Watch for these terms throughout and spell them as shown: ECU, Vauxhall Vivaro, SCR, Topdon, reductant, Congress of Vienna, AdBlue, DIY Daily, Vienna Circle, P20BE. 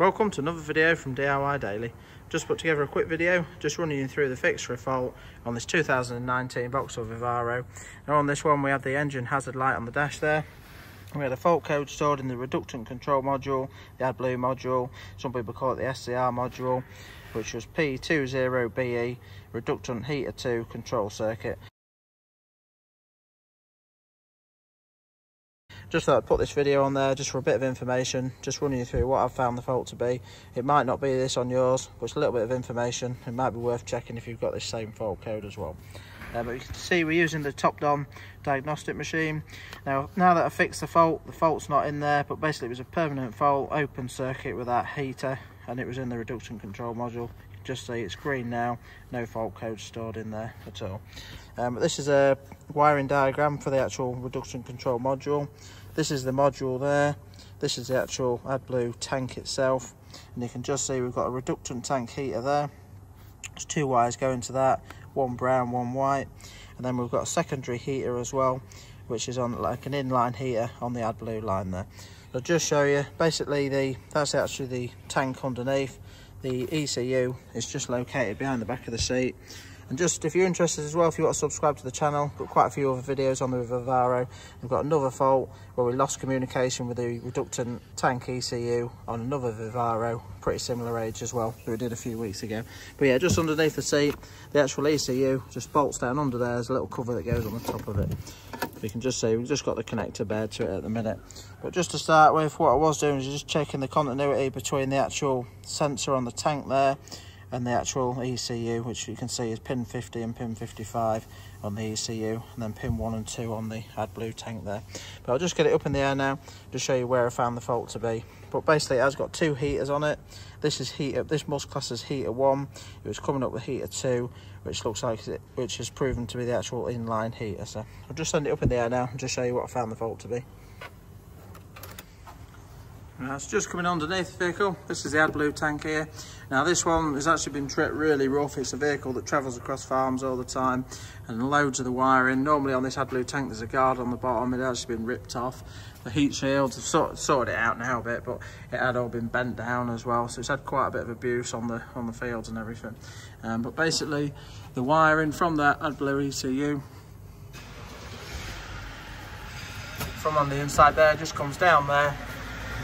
Welcome to another video from DIY Daily. Just put together a quick video, just running you through the fixture fault on this 2019 Vauxhall Vivaro. And on this one we have the engine hazard light on the dash there. We had a fault code stored in the reductant control module, the AdBlue module, some people call it the SCR module, which was P20BE, reductant heater 2 control circuit. Just thought I'd put this video on there just for a bit of information, just running you through what I've found the fault to be. It might not be this on yours, but it's a little bit of information. It might be worth checking if you've got this same fault code as well. But you can see we're using the Topdon diagnostic machine. Now that I've fixed the fault's not in there, but basically it was a permanent fault, open circuit with that heater, and it was in the reductant control module. You can just see it's green now, no fault code stored in there at all. But this is a wiring diagram for the actual reductant control module. This is the module there, this is the actual AdBlue tank itself, and you can just see we've got a reductant tank heater there. There's two wires going to that, one brown, one white, and then we've got a secondary heater as well, which is on like an inline heater on the AdBlue line there. I'll just show you, basically that's actually the tank underneath. The ECU is just located behind the back of the seat. And just if you're interested as well, if you want to subscribe to the channel, got quite a few other videos on the Vivaro. We've got another fault where we lost communication with the reductant tank ECU on another Vivaro, pretty similar age as well, that we did a few weeks ago. But yeah, just underneath the seat, the actual ECU just bolts down under there. There's a little cover that goes on the top of it. You can just see we've just got the connector bared to it at the minute. But just to start with, what I was doing is just checking the continuity between the actual sensor on the tank there and the actual ECU, which you can see is pin 50 and pin 55 on the ECU, and then pin 1 and 2 on the AdBlue tank there. But I'll just get it up in the air now to show you where I found the fault to be. But basically it has got two heaters on it. This must class as heater 1. It was coming up with heater 2, which looks like which has proven to be the actual inline heater. So I'll just send it up in the air now and just show you what I found the fault to be. Now it's just coming underneath the vehicle. This is the AdBlue tank here. Now this one has actually been treated really rough. It's a vehicle that travels across farms all the time and loads of the wiring. Normally on this AdBlue tank there's a guard on the bottom. It has actually been ripped off. The heat shields have sorted it out now a bit, but it had all been bent down as well. So it's had quite a bit of abuse on the fields and everything. But basically the wiring from that AdBlue ECU from on the inside there just comes down there.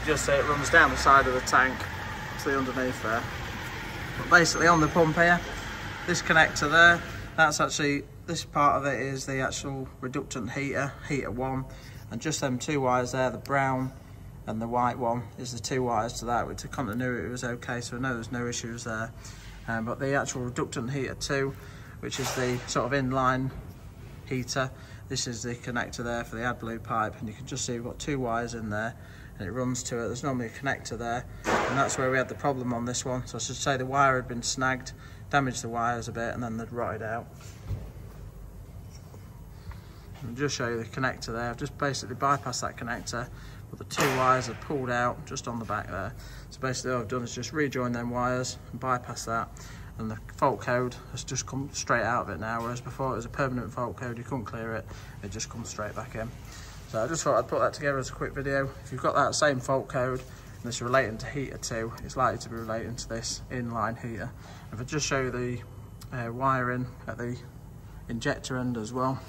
Just see it runs down the side of the tank to the underneath there. But basically on the pump here, this connector there, that's actually, this part of it is the actual reductant heater, heater 1, and just them two wires there, the brown and the white one, is the two wires to that, which the continuity was okay, so I know there's no issues there. But the actual reductant heater 2, which is the sort of inline heater, this is the connector there for the AdBlue pipe, and you can just see we've got two wires in there and it runs to it. There's normally a connector there, and that's where we had the problem on this one. So I should say the wire had been snagged, damaged the wires a bit, and then they'd rotted out. I'll just show you the connector there. I've just basically bypassed that connector, but the two wires are pulled out just on the back there. So basically all I've done is just rejoin them wires and bypass that, and the fault code has just come straight out of it now, whereas before it was a permanent fault code, you couldn't clear it, it just comes straight back in. So I just thought I'd put that together as a quick video. If you've got that same fault code and it's relating to heater 2, it's likely to be relating to this inline heater. If I just show you the wiring at the injector end as well,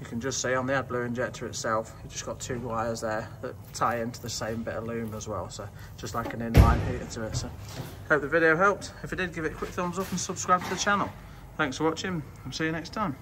you can just see on the AdBlue injector itself, you've just got two wires there that tie into the same bit of loom as well, so just like an inline heater to it. So hope the video helped. If it did, give it a quick thumbs up and subscribe to the channel. Thanks for watching, and see you next time.